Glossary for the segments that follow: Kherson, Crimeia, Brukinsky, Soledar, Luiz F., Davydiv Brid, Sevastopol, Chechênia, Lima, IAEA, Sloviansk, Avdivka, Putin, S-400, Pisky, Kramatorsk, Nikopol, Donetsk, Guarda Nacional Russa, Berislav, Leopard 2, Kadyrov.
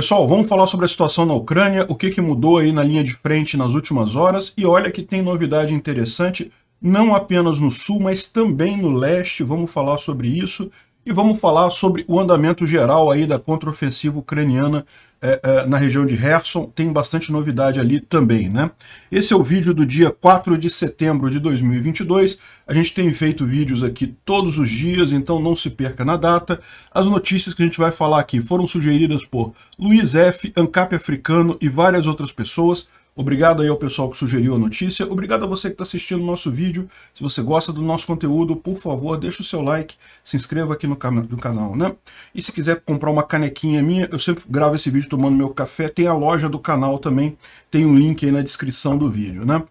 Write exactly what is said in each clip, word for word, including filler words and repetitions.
Pessoal, vamos falar sobre a situação na Ucrânia, o que, que mudou aí na linha de frente nas últimas horas. E olha que tem novidade interessante, não apenas no sul, mas também no leste. Vamos falar sobre isso e vamos falar sobre o andamento geral aí da contraofensiva ucraniana é, é, na região de Kherson. Tem bastante novidade ali também, né? Esse é o vídeo do dia quatro de setembro de dois mil e vinte e dois. A gente tem feito vídeos aqui todos os dias, então não se perca na data. As notícias que a gente vai falar aqui foram sugeridas por Luiz F., Ancap Africano e várias outras pessoas. Obrigado aí ao pessoal que sugeriu a notícia. Obrigado a você que está assistindo o nosso vídeo. Se você gosta do nosso conteúdo, por favor, deixa o seu like, se inscreva aqui no, no canal, né? E se quiser comprar uma canequinha minha, eu sempre gravo esse vídeo tomando meu café. Tem a loja do canal também, tem um link aí na descrição do vídeo, né?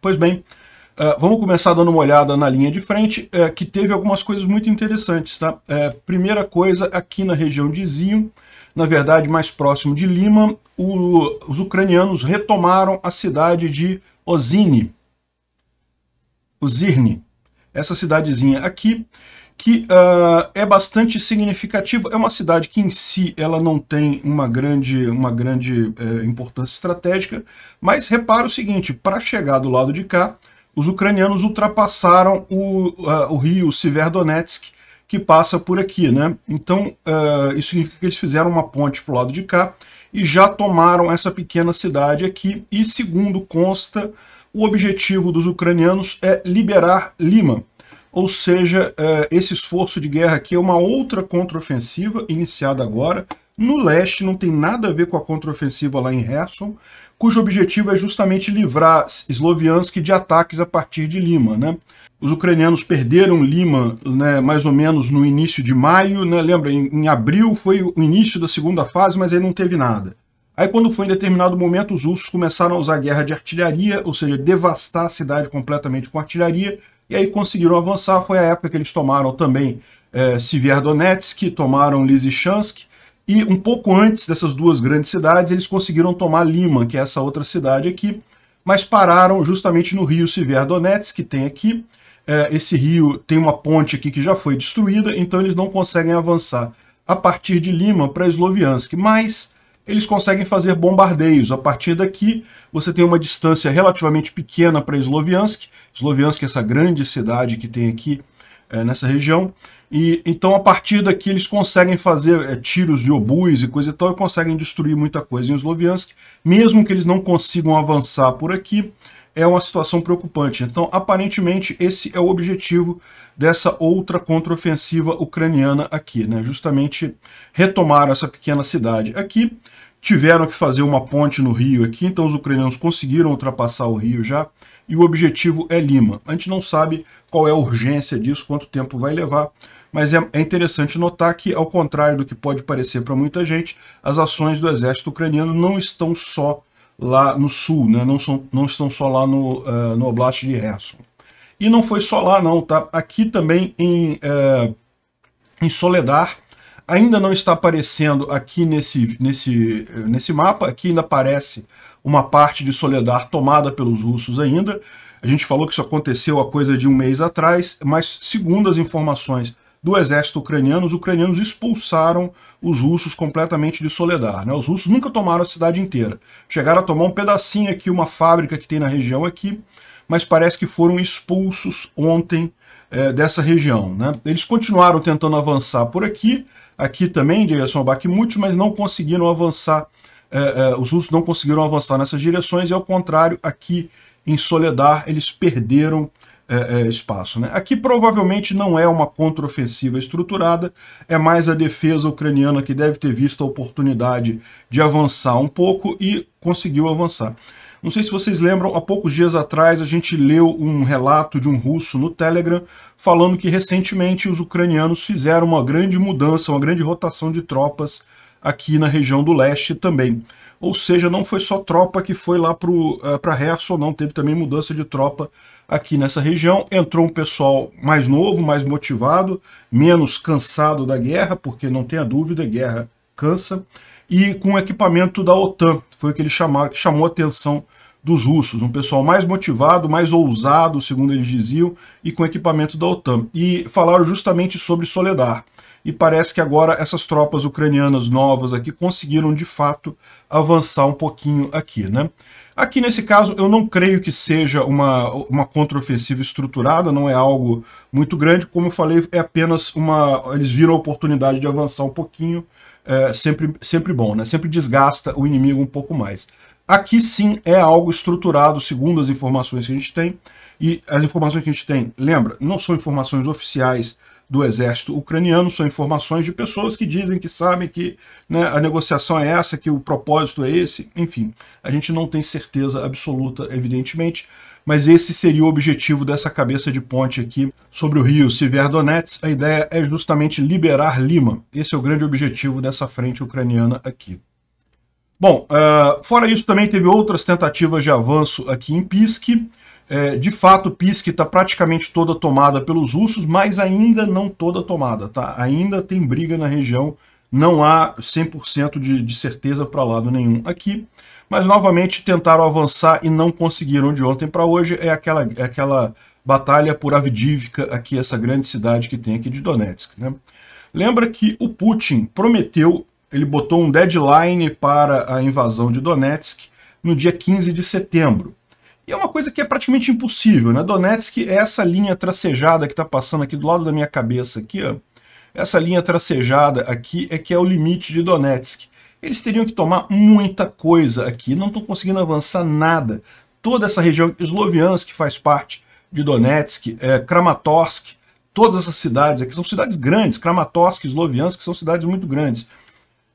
Pois bem, uh, vamos começar dando uma olhada na linha de frente, uh, que teve algumas coisas muito interessantes, tá? Uh, primeira coisa, aqui na região de Zinho, na verdade, mais próximo de Lima, o, os ucranianos retomaram a cidade de Ozyrny. Ozyrny, essa cidadezinha aqui, que uh, é bastante significativa. É uma cidade que em si ela não tem uma grande, uma grande eh, importância estratégica, mas repara o seguinte, para chegar do lado de cá, os ucranianos ultrapassaram o, uh, o rio Siverdonetsk, que passa por aqui, né? Então, uh, isso significa que eles fizeram uma ponte para o lado de cá e já tomaram essa pequena cidade aqui. E, segundo consta, o objetivo dos ucranianos é liberar Lima. Ou seja, uh, esse esforço de guerra aqui é uma outra contraofensiva iniciada agora no leste, não tem nada a ver com a contraofensiva lá em Kherson, cujo objetivo é justamente livrar Sloviansk de ataques a partir de Lima, né? Os ucranianos perderam Lima, né, mais ou menos no início de maio, né, lembra, em, em abril foi o início da segunda fase, mas aí não teve nada. Aí quando foi em determinado momento, os russos começaram a usar guerra de artilharia, ou seja, devastar a cidade completamente com artilharia, e aí conseguiram avançar. Foi a época que eles tomaram também é, Siverdonetsk, tomaram Lizichansk, e um pouco antes dessas duas grandes cidades, eles conseguiram tomar Lima, que é essa outra cidade aqui, mas pararam justamente no rio Siverdonetsk, que tem aqui. Esse rio tem uma ponte aqui que já foi destruída, então eles não conseguem avançar a partir de Lima para Sloviansk, mas eles conseguem fazer bombardeios. A partir daqui você tem uma distância relativamente pequena para Sloviansk. Sloviansk é essa grande cidade que tem aqui é, nessa região. E então a partir daqui eles conseguem fazer é, tiros de obues e coisa e tal, e conseguem destruir muita coisa em Sloviansk, mesmo que eles não consigam avançar por aqui. É uma situação preocupante. Então, aparentemente, esse é o objetivo dessa outra contraofensiva ucraniana aqui, né? Justamente retomaram essa pequena cidade aqui, tiveram que fazer uma ponte no rio aqui, então os ucranianos conseguiram ultrapassar o rio já, e o objetivo é Lima. A gente não sabe qual é a urgência disso, quanto tempo vai levar, mas é interessante notar que, ao contrário do que pode parecer para muita gente, as ações do exército ucraniano não estão só lá no sul, né? não, são, não estão só lá no, uh, no Oblast de Kherson. E não foi só lá não, tá? Aqui também em, uh, em Soledar, ainda não está aparecendo aqui nesse, nesse, nesse mapa, aqui ainda aparece uma parte de Soledar tomada pelos russos ainda. A gente falou que isso aconteceu há coisa de um mês atrás, mas segundo as informações do exército ucraniano, os ucranianos expulsaram os russos completamente de Soledar, né? Os russos nunca tomaram a cidade inteira. Chegaram a tomar um pedacinho aqui, uma fábrica que tem na região aqui, mas parece que foram expulsos ontem é, dessa região, né? Eles continuaram tentando avançar por aqui, aqui também em direção a Bakhmut, mas não conseguiram avançar, é, é, os russos não conseguiram avançar nessas direções, e ao contrário, aqui em Soledar eles perderam É, é, espaço, né? Aqui provavelmente não é uma contraofensiva estruturada, é mais a defesa ucraniana que deve ter visto a oportunidade de avançar um pouco e conseguiu avançar. Não sei se vocês lembram, há poucos dias atrás a gente leu um relato de um russo no Telegram falando que recentemente os ucranianos fizeram uma grande mudança, uma grande rotação de tropas aqui na região do leste também. Ou seja, não foi só tropa que foi lá para Kherson, não, teve também mudança de tropa aqui nessa região. Entrou um pessoal mais novo, mais motivado, menos cansado da guerra, porque não tenha dúvida, guerra cansa, e com equipamento da OTAN, foi o que ele chamou, chamou a atenção dos russos, um pessoal mais motivado, mais ousado, segundo eles diziam, e com equipamento da OTAN. E falaram justamente sobre Soledar. E parece que agora essas tropas ucranianas novas aqui conseguiram, de fato, avançar um pouquinho aqui, né? Aqui, nesse caso, eu não creio que seja uma, uma contraofensiva estruturada, não é algo muito grande. Como eu falei, é apenas uma... Eles viram a oportunidade de avançar um pouquinho, é, sempre, sempre bom, né? Sempre desgasta o inimigo um pouco mais. Aqui, sim, é algo estruturado, segundo as informações que a gente tem. E as informações que a gente tem, lembra, não são informações oficiais do exército ucraniano, são informações de pessoas que dizem que sabem que, né, a negociação é essa, que o propósito é esse, enfim. A gente não tem certeza absoluta, evidentemente, mas esse seria o objetivo dessa cabeça de ponte aqui sobre o rio Siverdonetsk. A ideia é justamente liberar Lima. Esse é o grande objetivo dessa frente ucraniana aqui. Bom, uh, fora isso também teve outras tentativas de avanço aqui em Pisky. É, de fato, Pisky está praticamente toda tomada pelos russos, mas ainda não toda tomada, tá? Ainda tem briga na região, não há cem por cento de, de certeza para lado nenhum aqui. Mas, novamente, tentaram avançar e não conseguiram de ontem para hoje. É aquela, é aquela batalha por Avdivka, aqui, essa grande cidade que tem aqui de Donetsk, né? Lembra que o Putin prometeu, ele botou um deadline para a invasão de Donetsk no dia quinze de setembro. E é uma coisa que é praticamente impossível, né? Donetsk é essa linha tracejada que está passando aqui do lado da minha cabeça, aqui, ó. Essa linha tracejada aqui é que é o limite de Donetsk. Eles teriam que tomar muita coisa aqui, não estão conseguindo avançar nada. Toda essa região, Sloviansk faz parte de Donetsk, é, Kramatorsk, todas essas cidades aqui são cidades grandes, Kramatorsk, Sloviansk são cidades muito grandes.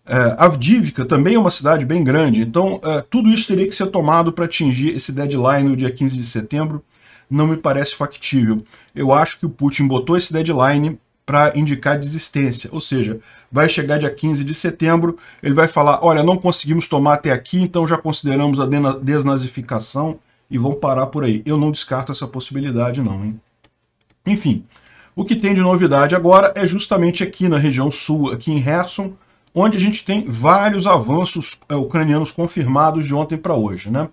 É, Avdivka também é uma cidade bem grande, então é, tudo isso teria que ser tomado para atingir esse deadline no dia quinze de setembro, não me parece factível. Eu acho que o Putin botou esse deadline para indicar desistência, ou seja, vai chegar dia quinze de setembro, ele vai falar, olha, não conseguimos tomar até aqui, então já consideramos a desnazificação e vão parar por aí. Eu não descarto essa possibilidade não, hein? Enfim, o que tem de novidade agora é justamente aqui na região sul, aqui em Kherson, onde a gente tem vários avanços é, ucranianos confirmados de ontem para hoje, né?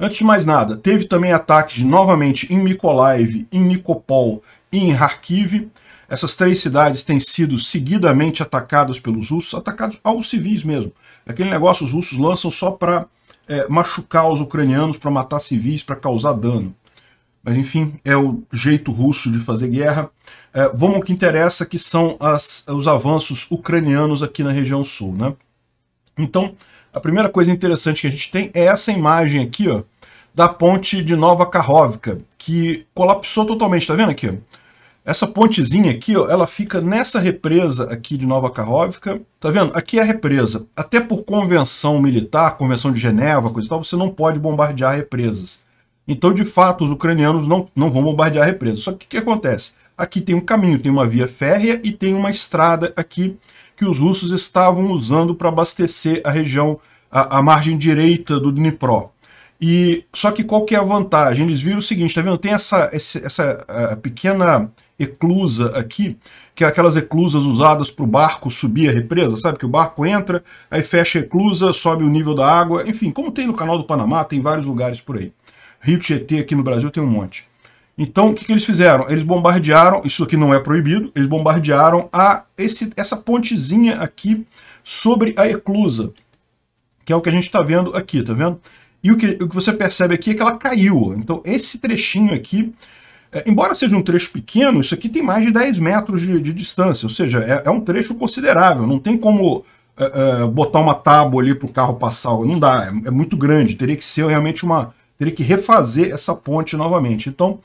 Antes de mais nada, teve também ataques novamente em Mykolaiv, em Nikopol e em Kharkiv. Essas três cidades têm sido seguidamente atacadas pelos russos, atacados aos civis mesmo. Aquele negócio os russos lançam só para é, machucar os ucranianos, para matar civis, para causar dano. Mas enfim, é o jeito russo de fazer guerra. É, vamos ao que interessa, que são as, os avanços ucranianos aqui na região sul, né? Então, a primeira coisa interessante que a gente tem é essa imagem aqui, ó, da ponte de Nova Kakhovka, que colapsou totalmente, tá vendo aqui? Essa pontezinha aqui, ó, ela fica nessa represa aqui de Nova Kakhovka, tá vendo? Aqui é a represa. Até por convenção militar, convenção de Geneva, coisa e tal, você não pode bombardear represas. Então, de fato, os ucranianos não, não vão bombardear represas. Só que o que acontece? Aqui tem um caminho, tem uma via férrea e tem uma estrada aqui que os russos estavam usando para abastecer a região, a, a margem direita do Dnipro. E, só que qual que é a vantagem? Eles viram o seguinte, tá vendo? Tem essa, essa, essa pequena eclusa aqui, que é aquelas eclusas usadas para o barco subir a represa, sabe? Que o barco entra, aí fecha a eclusa, sobe o nível da água, enfim, como tem no canal do Panamá, tem vários lugares por aí. Rio Tietê aqui no Brasil tem um monte. Então, o que, que eles fizeram? Eles bombardearam, isso aqui não é proibido, eles bombardearam a esse, essa pontezinha aqui sobre a eclusa, que é o que a gente está vendo aqui, tá vendo? E o que, o que você percebe aqui é que ela caiu. Então, esse trechinho aqui, é, embora seja um trecho pequeno, isso aqui tem mais de dez metros de, de distância, ou seja, é, é um trecho considerável, não tem como é, é, botar uma tábua ali para o carro passar, não dá, é, é muito grande, teria que ser realmente uma... teria que refazer essa ponte novamente. Então,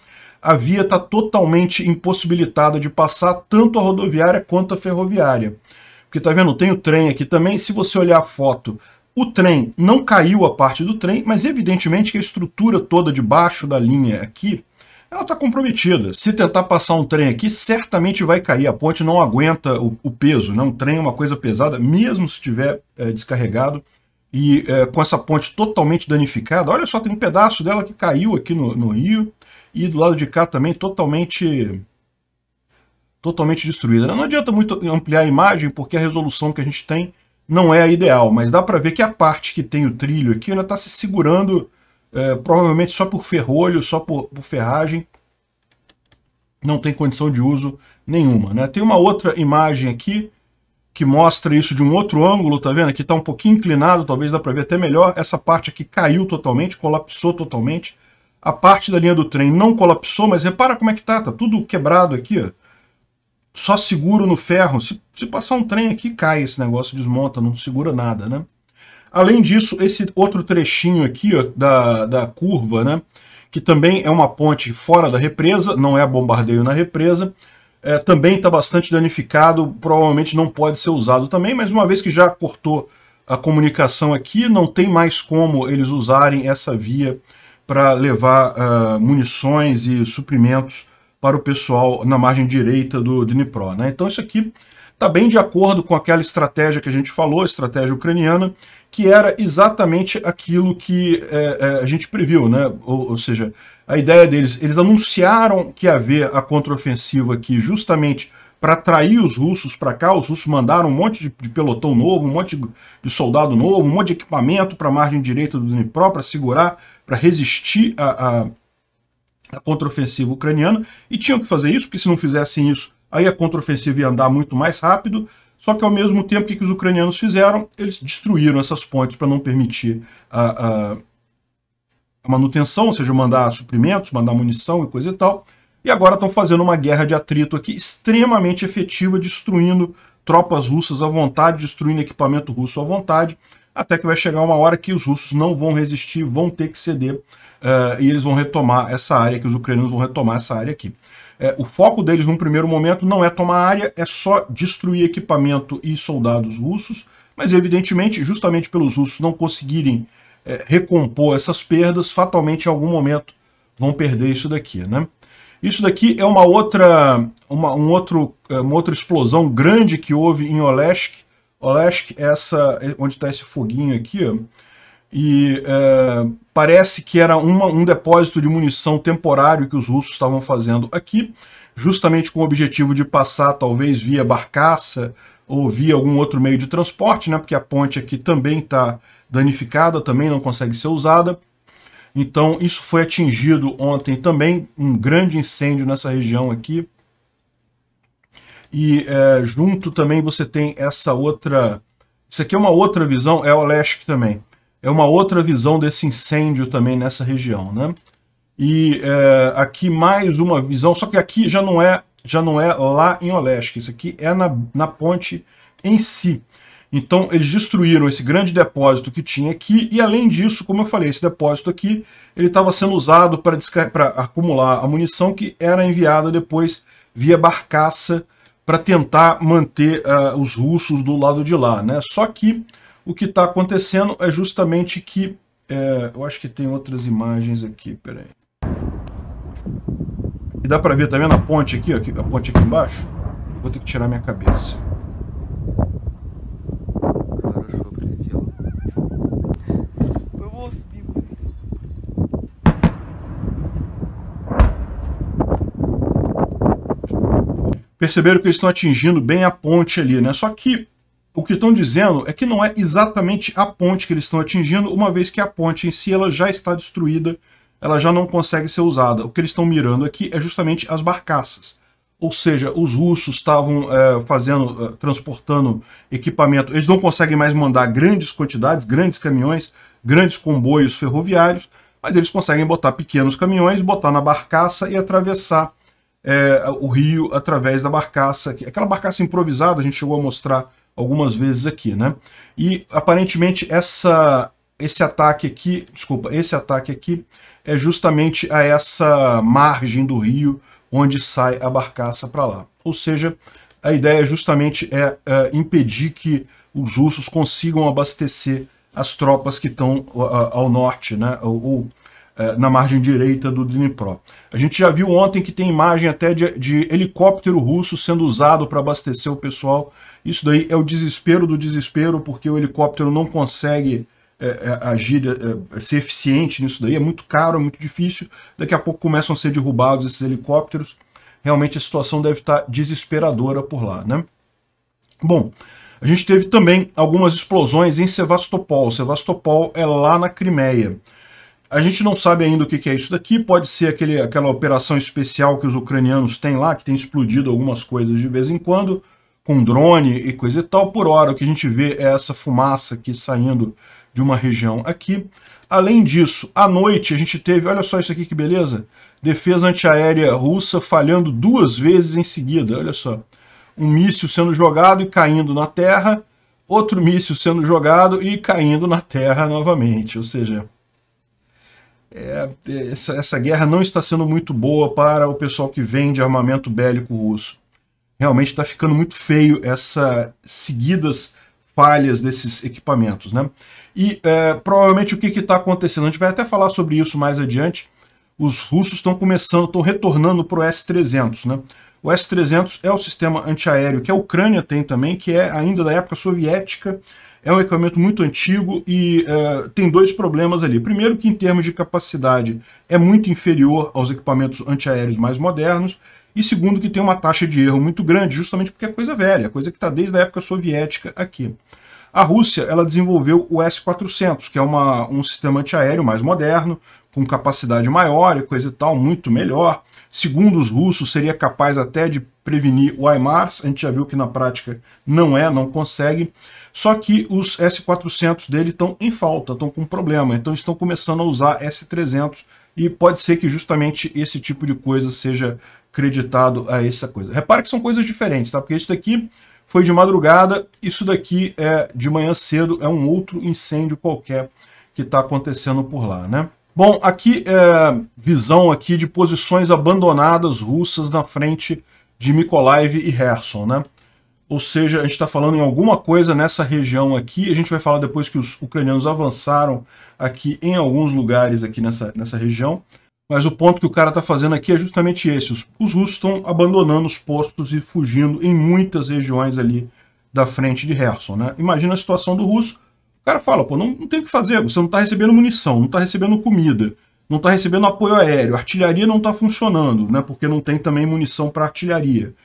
a via está totalmente impossibilitada de passar tanto a rodoviária quanto a ferroviária. Porque, tá vendo, tem o trem aqui também. Se você olhar a foto, o trem não caiu a parte do trem, mas evidentemente que a estrutura toda debaixo da linha aqui, ela está comprometida. Se tentar passar um trem aqui, certamente vai cair. A ponte não aguenta o, o peso, né? Um trem é uma coisa pesada, mesmo se estiver é, descarregado. E é, com essa ponte totalmente danificada, olha só, tem um pedaço dela que caiu aqui no, no rio, e do lado de cá também totalmente, totalmente destruída. Não adianta muito ampliar a imagem, porque a resolução que a gente tem não é a ideal, mas dá para ver que a parte que tem o trilho aqui ainda está se segurando é, provavelmente só por ferrolho, só por, por ferragem, não tem condição de uso nenhuma, né? Tem uma outra imagem aqui que mostra isso de um outro ângulo, tá vendo? Aqui está um pouquinho inclinado, talvez dá para ver até melhor. Essa parte aqui caiu totalmente, colapsou totalmente. A parte da linha do trem não colapsou, mas repara como é que tá, tá tudo quebrado aqui, ó. Só seguro no ferro. Se, se passar um trem aqui, cai esse negócio, desmonta, não segura nada, né? Além disso, esse outro trechinho aqui, ó, da, da curva, né? Que também é uma ponte fora da represa, não é bombardeio na represa. É, também está bastante danificado, provavelmente não pode ser usado também, mas uma vez que já cortou a comunicação aqui, não tem mais como eles usarem essa via para levar uh, munições e suprimentos para o pessoal na margem direita do Dnipro, né? Então isso aqui está bem de acordo com aquela estratégia que a gente falou, a estratégia ucraniana, que era exatamente aquilo que é, é, a gente previu, né? Ou, ou seja, a ideia deles, eles anunciaram que ia haver a contraofensiva aqui justamente para atrair os russos para cá. Os russos mandaram um monte de, de pelotão novo, um monte de, de soldado novo, um monte de equipamento para a margem direita do Dnipro para segurar, para resistir a... a a contraofensiva ucraniana, e tinham que fazer isso, porque se não fizessem isso, aí a contraofensiva ia andar muito mais rápido. Só que ao mesmo tempo, que, que os ucranianos fizeram? Eles destruíram essas pontes para não permitir a, a, a manutenção, ou seja, mandar suprimentos, mandar munição e coisa e tal, e agora estão fazendo uma guerra de atrito aqui extremamente efetiva, destruindo tropas russas à vontade, destruindo equipamento russo à vontade, até que vai chegar uma hora que os russos não vão resistir, vão ter que ceder, uh, e eles vão retomar essa área, que os ucranianos vão retomar essa área aqui. Uh, o foco deles, num primeiro momento, não é tomar a área, é só destruir equipamento e soldados russos, mas evidentemente, justamente pelos russos não conseguirem uh, recompor essas perdas, fatalmente em algum momento vão perder isso daqui, né? Isso daqui é uma outra, uma, um outro, uma outra explosão grande que houve em Oleshk. Oleshk, essa, onde está esse foguinho aqui, ó, e é, parece que era uma, um depósito de munição temporário que os russos estavam fazendo aqui, justamente com o objetivo de passar, talvez, via barcaça ou via algum outro meio de transporte, né, porque a ponte aqui também está danificada, também não consegue ser usada. Então, isso foi atingido ontem também, um grande incêndio nessa região aqui. E é, junto também você tem essa outra... Isso aqui é uma outra visão, é Oleshk também. É uma outra visão desse incêndio também nessa região, né? E é, aqui mais uma visão, só que aqui já não é, já não é lá em Oleshk. Isso aqui é na, na ponte em si. Então eles destruíram esse grande depósito que tinha aqui. E além disso, como eu falei, esse depósito aqui ele estava sendo usado para para acumular a munição que era enviada depois via barcaça, para tentar manter uh, os russos do lado de lá, né? Só que o que está acontecendo é justamente que... É, eu acho que tem outras imagens aqui, peraí. E dá para ver, tá vendo a ponte aqui, ó, a ponte aqui embaixo? Vou ter que tirar minha cabeça. Perceberam que eles estão atingindo bem a ponte ali, né? Só que o que estão dizendo é que não é exatamente a ponte que eles estão atingindo, uma vez que a ponte em si ela já está destruída, ela já não consegue ser usada. O que eles estão mirando aqui é justamente as barcaças. Ou seja, os russos estavam é, fazendo, é, transportando equipamento. Eles não conseguem mais mandar grandes quantidades, grandes caminhões, grandes comboios ferroviários, mas eles conseguem botar pequenos caminhões, botar na barcaça e atravessar É, o rio através da barcaça, aquela barcaça improvisada, a gente chegou a mostrar algumas vezes aqui, né? E aparentemente essa, esse ataque aqui, desculpa, esse ataque aqui é justamente a essa margem do rio onde sai a barcaça para lá. Ou seja, a ideia justamente é, é impedir que os russos consigam abastecer as tropas que estão ao norte, né? Ou, ou na margem direita do Dnipro. A gente já viu ontem que tem imagem até de, de helicóptero russo sendo usado para abastecer o pessoal. Isso daí é o desespero do desespero, porque o helicóptero não consegue é, agir, é, ser eficiente nisso daí. É muito caro, é muito difícil. Daqui a pouco começam a ser derrubados esses helicópteros. Realmente a situação deve estar desesperadora por lá, né? Bom, a gente teve também algumas explosões em Sevastopol. Sevastopol é lá na Crimeia. A gente não sabe ainda o que é isso daqui, pode ser aquele, aquela operação especial que os ucranianos têm lá, que tem explodido algumas coisas de vez em quando, com drone e coisa e tal. Por hora, o que a gente vê é essa fumaça aqui saindo de uma região aqui. Além disso, à noite a gente teve, olha só isso aqui que beleza, defesa antiaérea russa falhando duas vezes em seguida, olha só. Um míssil sendo jogado e caindo na terra, outro míssil sendo jogado e caindo na terra novamente, ou seja... É, essa, essa guerra não está sendo muito boa para o pessoal que vende armamento bélico russo. Realmente está ficando muito feio essas seguidas falhas desses equipamentos, né? E é, provavelmente o que está acontecendo? A gente vai até falar sobre isso mais adiante. Os russos estão começando, estão retornando para o S trezentos, né? O S trezentos é o sistema antiaéreo que a Ucrânia tem também, que é ainda da época soviética. É um equipamento muito antigo e uh, tem dois problemas ali. Primeiro que em termos de capacidade é muito inferior aos equipamentos antiaéreos mais modernos. E segundo que tem uma taxa de erro muito grande, justamente porque é coisa velha, coisa que está desde a época soviética aqui. A Rússia ela desenvolveu o S quatrocentos, que é uma, um sistema antiaéreo mais moderno, com capacidade maior e coisa e tal, muito melhor. Segundo os russos, seria capaz até de prevenir o HIMARS. A gente já viu que na prática não é, não consegue. Só que os S quatrocentos dele estão em falta, estão com problema. Então estão começando a usar S trezentos e pode ser que justamente esse tipo de coisa seja creditado a essa coisa. Repare que são coisas diferentes, tá? Porque isso daqui foi de madrugada, isso daqui é de manhã cedo, é um outro incêndio qualquer que está acontecendo por lá, né? Bom, aqui é visão aqui de posições abandonadas russas na frente de Mykolaiv e Kherson, né? Ou seja, a gente está falando em alguma coisa nessa região aqui. A gente vai falar depois que os ucranianos avançaram aqui em alguns lugares aqui nessa, nessa região. Mas o ponto que o cara está fazendo aqui é justamente esse. Os, os russos estão abandonando os postos e fugindo em muitas regiões ali da frente de Kherson, né? Imagina a situação do russo. O cara fala, pô, não, não tem o que fazer. Você não está recebendo munição, não está recebendo comida, não está recebendo apoio aéreo. A artilharia não está funcionando, né? Porque não tem também munição para artilharia.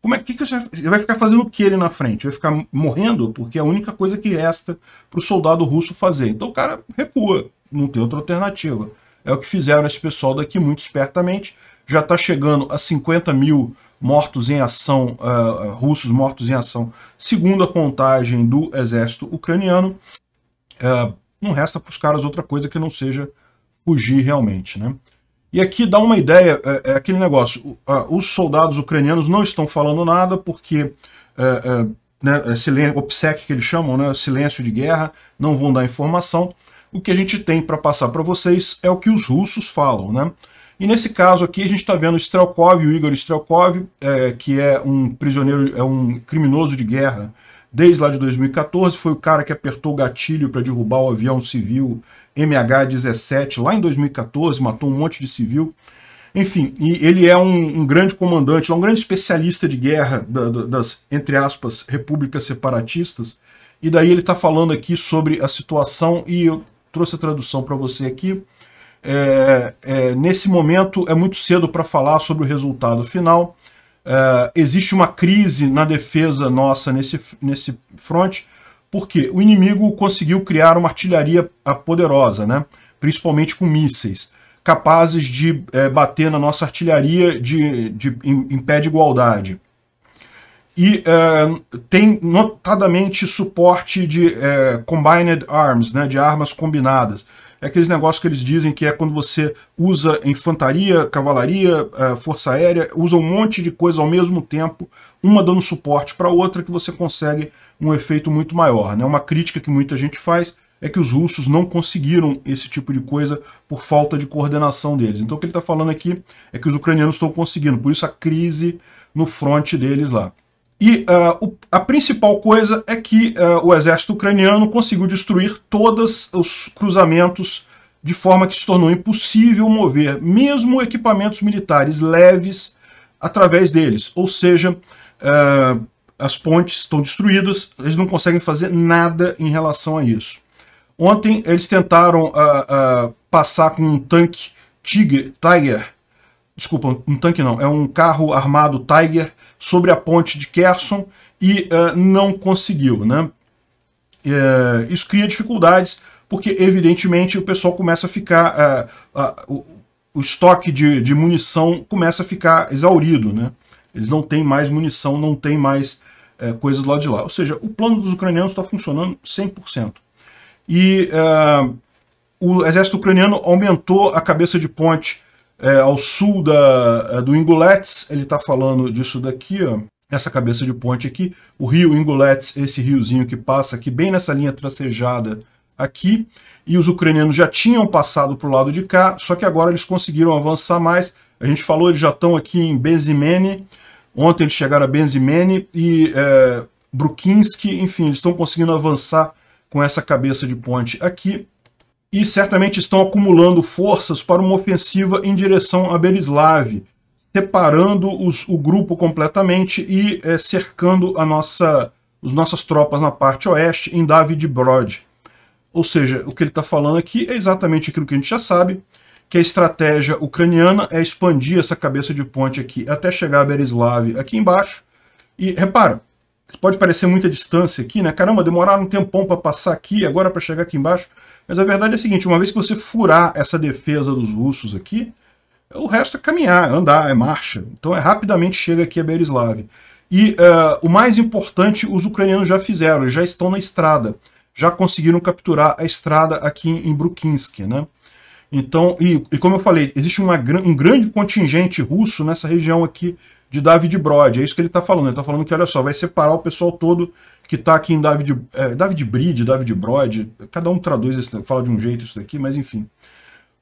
Como é que, que você vai ficar fazendo o que ele na frente? Vai ficar morrendo? Porque é a única coisa que resta para o soldado russo fazer. Então o cara recua, não tem outra alternativa. É o que fizeram esse pessoal daqui muito espertamente. Já está chegando a cinquenta mil mortos em ação, uh, russos mortos em ação, segundo a contagem do exército ucraniano. Uh, não resta para os caras outra coisa que não seja fugir realmente, né? E aqui dá uma ideia, é, é aquele negócio, os soldados ucranianos não estão falando nada porque, é, é, né, OPSEC que eles chamam, né, silêncio de guerra, não vão dar informação. O que a gente tem para passar para vocês é o que os russos falam, né? E nesse caso aqui a gente está vendo o Strelkov, o Igor Strelkov, é, que é um prisioneiro, é um criminoso de guerra desde lá de dois mil e quatorze, foi o cara que apertou o gatilho para derrubar o avião civil M H dezessete lá em dois mil e quatorze, matou um monte de civil. Enfim, e ele é um, um grande comandante, um grande especialista de guerra da, da, das, entre aspas, repúblicas separatistas. E daí ele está falando aqui sobre a situação e eu trouxe a tradução para você aqui. É, é, nesse momento é muito cedo para falar sobre o resultado final. Uh, existe uma crise na defesa nossa nesse, nesse front, porque o inimigo conseguiu criar uma artilharia poderosa, né? Principalmente com mísseis, capazes de é, bater na nossa artilharia de, de, em, em pé de igualdade. E uh, tem notadamente suporte de uh, combined arms, né? De armas combinadas. É aqueles negócios que eles dizem que é quando você usa infantaria, cavalaria, força aérea, usa um monte de coisa ao mesmo tempo, uma dando suporte para a outra, que você consegue um efeito muito maior, né? Uma crítica que muita gente faz é que os russos não conseguiram esse tipo de coisa por falta de coordenação deles. Então o que ele está falando aqui é que os ucranianos estão conseguindo, por isso a crise no front deles lá. E uh, o, a principal coisa é que uh, o exército ucraniano conseguiu destruir todos os cruzamentos de forma que se tornou impossível mover, mesmo equipamentos militares leves, através deles. Ou seja, uh, as pontes estão destruídas, eles não conseguem fazer nada em relação a isso. Ontem eles tentaram uh, uh, passar com um tanque Tiger, Tiger, desculpa, um tanque não, é um carro armado Tiger, sobre a ponte de Kherson e uh, não conseguiu, né? Uh, isso cria dificuldades porque evidentemente o pessoal começa a ficar, uh, uh, o, o estoque de, de munição começa a ficar exaurido, né? Eles não têm mais munição, não têm mais uh, coisas lá de lá. Ou seja, o plano dos ucranianos está funcionando cem por cento. E uh, o exército ucraniano aumentou a cabeça de ponte uh, ao sul da, uh, do Ingulets. Ele está falando disso daqui, ó. Essa cabeça de ponte aqui, o rio Ingulets, esse riozinho que passa aqui bem nessa linha tracejada aqui, e os ucranianos já tinham passado para o lado de cá, só que agora eles conseguiram avançar mais. A gente falou, eles já estão aqui em Benzimene, ontem eles chegaram a Benzimene e é, Brukinsky, enfim, eles estão conseguindo avançar com essa cabeça de ponte aqui, e certamente estão acumulando forças para uma ofensiva em direção a Berislav, separando os, o grupo completamente e é, cercando a nossa, as nossas tropas na parte oeste, em Davydiv Brid. Ou seja, o que ele está falando aqui é exatamente aquilo que a gente já sabe, que a estratégia ucraniana é expandir essa cabeça de ponte aqui até chegar a Berislav aqui embaixo. E repara, pode parecer muita distância aqui, né? Caramba, demoraram um tempão para passar aqui, agora para chegar aqui embaixo. Mas a verdade é a seguinte, uma vez que você furar essa defesa dos russos aqui, o resto é caminhar, andar, é marcha. Então é rapidamente chega aqui a Berislav. E uh, o mais importante os ucranianos já fizeram, já estão na estrada. Já conseguiram capturar a estrada aqui em Brukinsky, né? Então, e, e como eu falei, existe uma, um grande contingente russo nessa região aqui de Davydiv Brid. É isso que ele está falando. Ele está falando que, olha só, vai separar o pessoal todo que está aqui em Davydiv, é, Davydiv Brid, Davydiv Brid. Cada um traduz, esse, fala de um jeito isso daqui, mas enfim.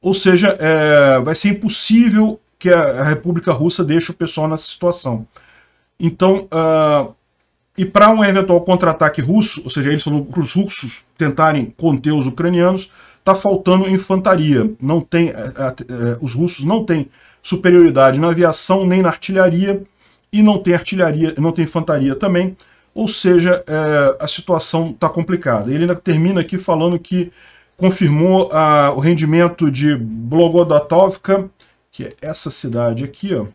Ou seja, é, vai ser impossível que a República Russa deixe o pessoal nessa situação. Então, uh, e para um eventual contra-ataque russo, ou seja, eles falando para os russos tentarem conter os ucranianos, está faltando infantaria. Não tem, a, a, a, os russos não têm superioridade na aviação nem na artilharia, e não tem artilharia, não tem infantaria também. Ou seja, é, a situação está complicada. Ele ainda termina aqui falando que confirmou ah, o rendimento de Blogodatovka, que é essa cidade aqui, ó.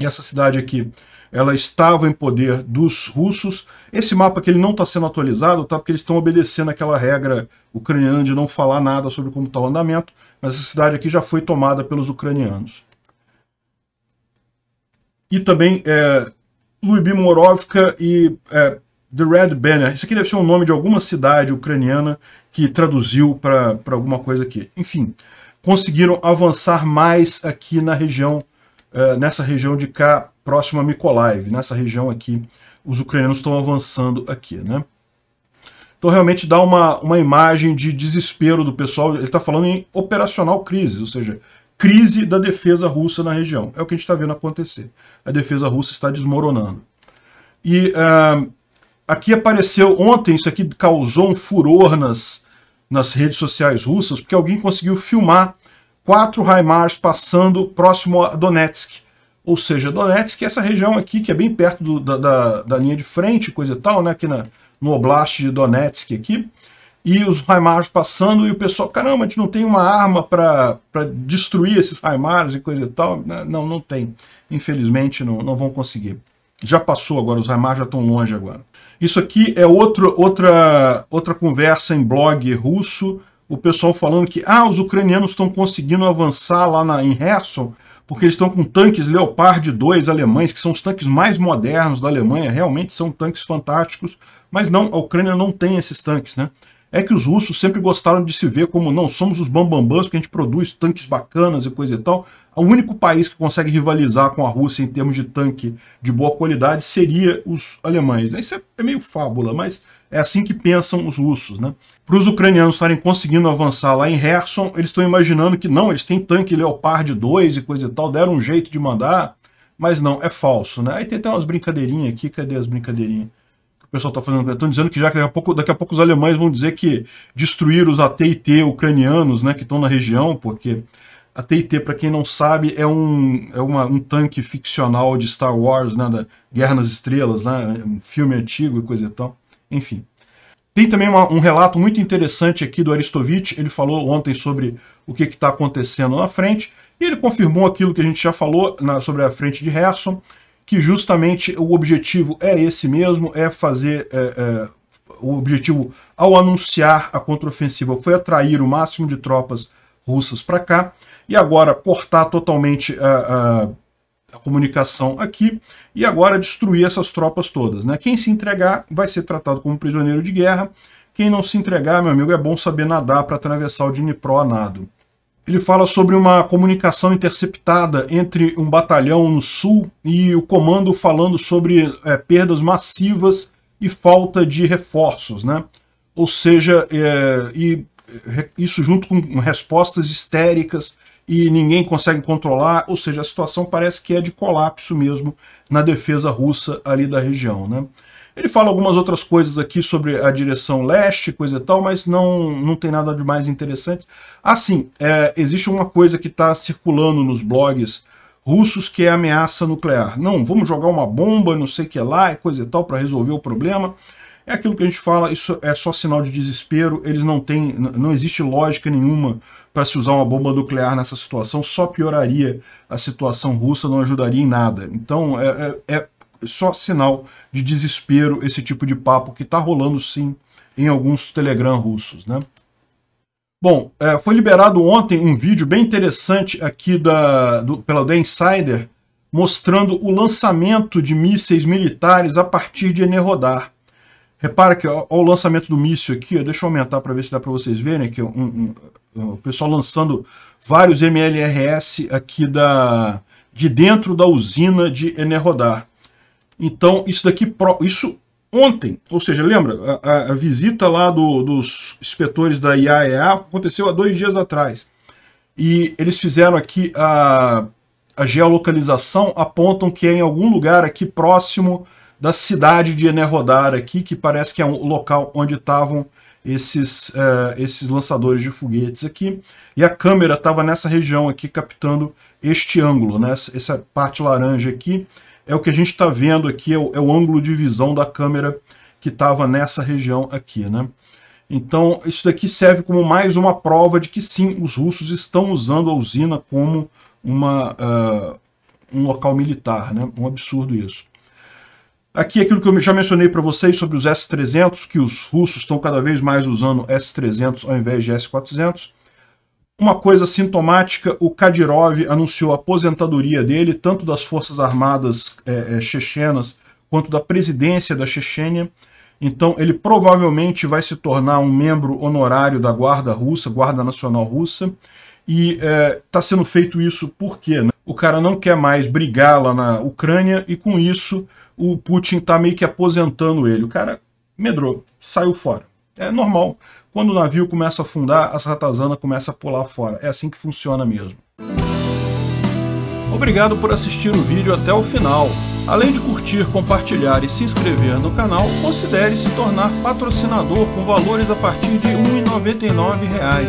Essa cidade aqui, ela estava em poder dos russos. Esse mapa que ele não está sendo atualizado, tá? Porque eles estão obedecendo aquela regra ucraniana de não falar nada sobre como está o andamento, mas essa cidade aqui já foi tomada pelos ucranianos. E também é, Lyubomorovka e é, The Red Banner. Isso aqui deve ser o nome de alguma cidade ucraniana que traduziu para alguma coisa aqui. Enfim, conseguiram avançar mais aqui na região, uh, nessa região de cá, próximo a Mykolaiv. Nessa região aqui, os ucranianos estão avançando aqui, né? Então realmente dá uma, uma imagem de desespero do pessoal. Ele está falando em operacional crise, ou seja, crise da defesa russa na região. É o que a gente está vendo acontecer. A defesa russa está desmoronando. E... Uh, Aqui apareceu ontem, isso aqui causou um furor nas, nas redes sociais russas, porque alguém conseguiu filmar quatro HIMARS passando próximo a Donetsk. Ou seja, Donetsk é essa região aqui, que é bem perto do, da, da, da linha de frente, coisa e tal, né? Aqui na, no oblast de Donetsk, aqui. E os HIMARS passando, e o pessoal, caramba, a gente não tem uma arma para destruir esses HIMARS e coisa e tal. Não, não tem. Infelizmente, não, não vão conseguir. Já passou agora, os HIMARS já estão longe agora. Isso aqui é outro, outra, outra conversa em blog russo, o pessoal falando que ah, os ucranianos estão conseguindo avançar lá na, em Kherson, porque eles estão com tanques Leopard dois alemães, que são os tanques mais modernos da Alemanha, realmente são tanques fantásticos, mas não, a Ucrânia não tem esses tanques, né? É que os russos sempre gostaram de se ver como, não, somos os bambambãs, porque a gente produz tanques bacanas e coisa e tal. O único país que consegue rivalizar com a Rússia em termos de tanque de boa qualidade seria os alemães. Isso é meio fábula, mas é assim que pensam os russos, né? Para os ucranianos estarem conseguindo avançar lá em Kherson, eles estão imaginando que não, eles têm tanque Leopard dois e coisa e tal, deram um jeito de mandar, mas não, é falso, né? Aí tem até umas brincadeirinhas aqui, cadê as brincadeirinhas? O pessoal está falando, estão dizendo que já daqui a, pouco, daqui a pouco os alemães vão dizer que destruíram os A T e T ucranianos, né, que estão na região, porque a T e T, para quem não sabe, é um, é uma, um tanque ficcional de Star Wars, né, da Guerra nas Estrelas, né, um filme antigo e coisa e tal. Enfim. Tem também uma, um relato muito interessante aqui do Aristovitch, ele falou ontem sobre o que está acontecendo na frente, e ele confirmou aquilo que a gente já falou na, sobre a frente de Kherson, que justamente o objetivo é esse mesmo, é fazer é, é, o objetivo, ao anunciar a contraofensiva, foi atrair o máximo de tropas russas para cá, e agora cortar totalmente a, a, a comunicação aqui, e agora destruir essas tropas todas, né? Quem se entregar vai ser tratado como prisioneiro de guerra, quem não se entregar, meu amigo, é bom saber nadar para atravessar o Dnipro a nado. Ele fala sobre uma comunicação interceptada entre um batalhão no sul e o comando falando sobre é, perdas massivas e falta de reforços, né? Ou seja, é, e, isso junto com respostas histéricas e ninguém consegue controlar, ou seja, a situação parece que é de colapso mesmo na defesa russa ali da região, né? Ele fala algumas outras coisas aqui sobre a direção leste, coisa e tal, mas não, não tem nada de mais interessante. Assim, é, existe uma coisa que está circulando nos blogs russos, que é a ameaça nuclear. Não, vamos jogar uma bomba, não sei o que lá, coisa e tal, para resolver o problema. É aquilo que a gente fala, isso é só sinal de desespero, eles não têm, não existe lógica nenhuma para se usar uma bomba nuclear nessa situação, só pioraria a situação russa, não ajudaria em nada. Então, é... é, é só sinal de desespero esse tipo de papo que está rolando, sim, em alguns Telegram russos, né? Bom, é, foi liberado ontem um vídeo bem interessante aqui da, do, pela The Insider, mostrando o lançamento de mísseis militares a partir de Enerhodar. Repara que ó, ó, o lançamento do míssil aqui, ó, deixa eu aumentar para ver se dá para vocês verem aqui, ó, um, um, o pessoal lançando vários M L R S aqui da, de dentro da usina de Enerhodar. Então, isso daqui, isso ontem, ou seja, lembra, a, a visita lá do, dos inspetores da I A E A aconteceu há dois dias atrás. E eles fizeram aqui a, a geolocalização, apontam que é em algum lugar aqui próximo da cidade de Enerhodar, aqui, que parece que é um local onde estavam esses, uh, esses lançadores de foguetes aqui. E a câmera estava nessa região aqui, captando este ângulo, né? Essa parte laranja aqui. É o que a gente está vendo aqui, é o, é o ângulo de visão da câmera que estava nessa região aqui, né? Então, isso daqui serve como mais uma prova de que sim, os russos estão usando a usina como uma, uh, um local militar, né? Um absurdo isso. Aqui aquilo que eu já mencionei para vocês sobre os S trezentos, que os russos estão cada vez mais usando S trezentos ao invés de S quatrocentos. Uma coisa sintomática, o Kadyrov anunciou a aposentadoria dele, tanto das Forças Armadas é, é, chechenas, quanto da presidência da Chechênia. Então, ele provavelmente vai se tornar um membro honorário da Guarda Russa, Guarda Nacional Russa. E está é, sendo feito isso porque, né? O cara não quer mais brigar lá na Ucrânia, e com isso o Putin está meio que aposentando ele. O cara medrou, saiu fora. É normal. Quando o navio começa a afundar, as ratazanas começam a pular fora. É assim que funciona mesmo. Obrigado por assistir o vídeo até o final. Além de curtir, compartilhar e se inscrever no canal, considere se tornar patrocinador com valores a partir de um real e noventa e nove centavos.